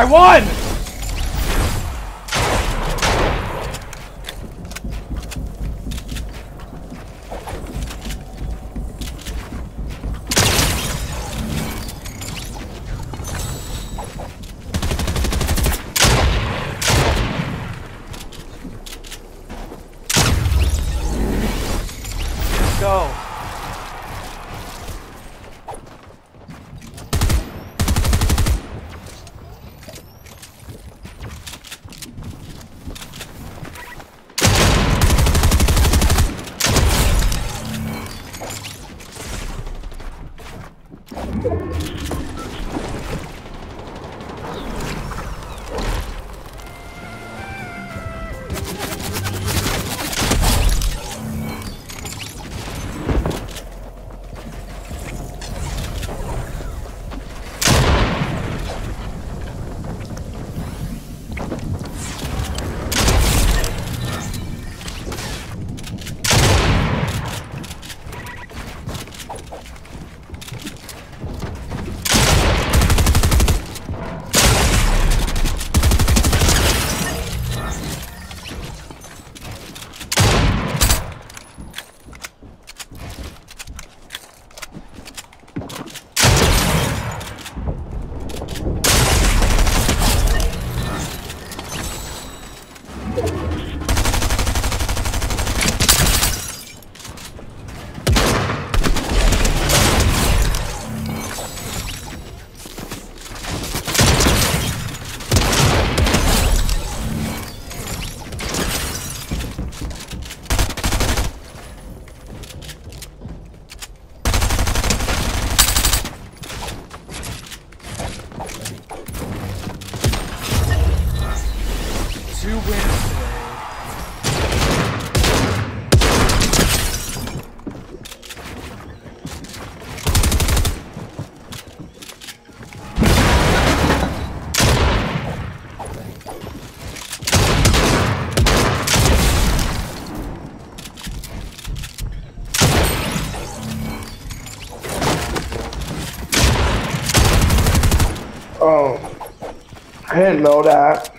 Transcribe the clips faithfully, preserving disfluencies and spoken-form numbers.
I won! Go. Oh, I didn't know that.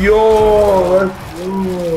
Yo, let's do it.